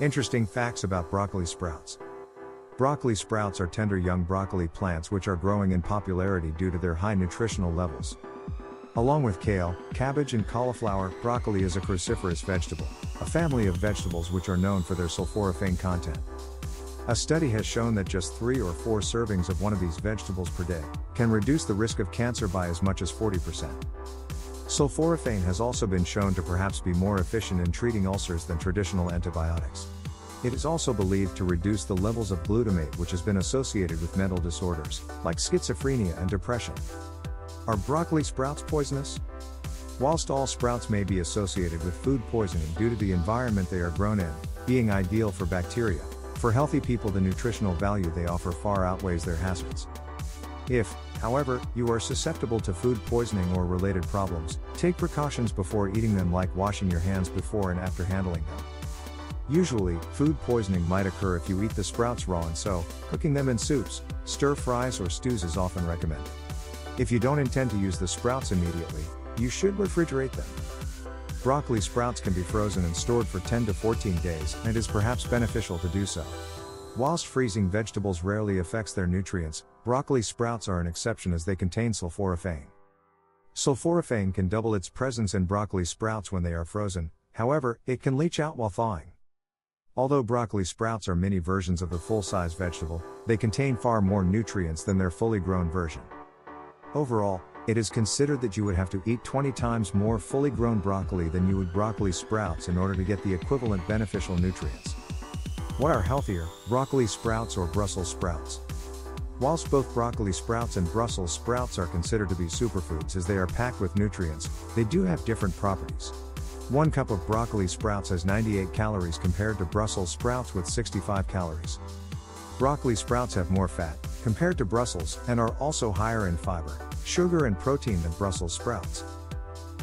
Interesting facts about broccoli sprouts. Broccoli sprouts are tender young broccoli plants which are growing in popularity due to their high nutritional levels. Along with kale, cabbage and cauliflower, broccoli is a cruciferous vegetable, a family of vegetables which are known for their sulforaphane content. A study has shown that just 3 or 4 servings of one of these vegetables per day can reduce the risk of cancer by as much as 40%. Sulforaphane has also been shown to perhaps be more efficient in treating ulcers than traditional antibiotics. It is also believed to reduce the levels of glutamate, which has been associated with mental disorders, like schizophrenia and depression. Are broccoli sprouts poisonous? Whilst all sprouts may be associated with food poisoning due to the environment they are grown in, being ideal for bacteria, for healthy people the nutritional value they offer far outweighs their hazards. If, however, you are susceptible to food poisoning or related problems, take precautions before eating them, like washing your hands before and after handling them. Usually, food poisoning might occur if you eat the sprouts raw, and so, cooking them in soups, stir-fries or stews is often recommended. If you don't intend to use the sprouts immediately, you should refrigerate them. Broccoli sprouts can be frozen and stored for 10 to 14 days, and it is perhaps beneficial to do so. Whilst freezing vegetables rarely affects their nutrients, broccoli sprouts are an exception as they contain sulforaphane. Sulforaphane can double its presence in broccoli sprouts when they are frozen, however, it can leach out while thawing. Although broccoli sprouts are mini versions of the full-size vegetable, they contain far more nutrients than their fully grown version. Overall, it is considered that you would have to eat 20 times more fully grown broccoli than you would broccoli sprouts in order to get the equivalent beneficial nutrients. What are healthier, broccoli sprouts or Brussels sprouts? Whilst both broccoli sprouts and Brussels sprouts are considered to be superfoods as they are packed with nutrients, they do have different properties. 1 cup of broccoli sprouts has 98 calories compared to Brussels sprouts with 65 calories. Broccoli sprouts have more fat, compared to Brussels, and are also higher in fiber, sugar and protein than Brussels sprouts.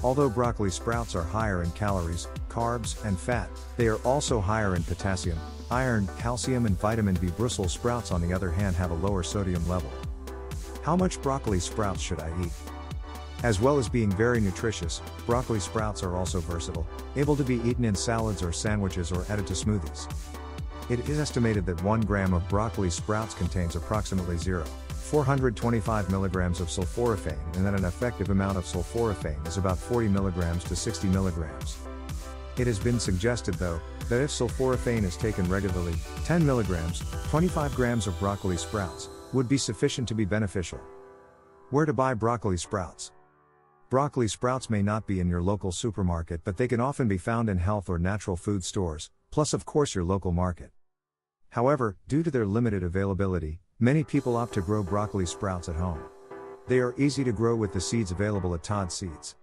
Although broccoli sprouts are higher in calories, carbs, and fat, they are also higher in potassium, iron, calcium and vitamin B. Brussels sprouts on the other hand have a lower sodium level. How much broccoli sprouts should I eat? As well as being very nutritious, broccoli sprouts are also versatile, able to be eaten in salads or sandwiches or added to smoothies. It is estimated that 1 gram of broccoli sprouts contains approximately 0.425 milligrams of sulforaphane, and that an effective amount of sulforaphane is about 40 milligrams to 60 milligrams. It has been suggested, though, that if sulforaphane is taken regularly, 10 milligrams, 25 grams of broccoli sprouts, would be sufficient to be beneficial. Where to buy broccoli sprouts? Broccoli sprouts may not be in your local supermarket, but they can often be found in health or natural food stores, plus of course your local market. However, due to their limited availability, many people opt to grow broccoli sprouts at home. They are easy to grow with the seeds available at Todd's Seeds.